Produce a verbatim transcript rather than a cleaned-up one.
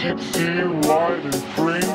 Tipsy, wide and free.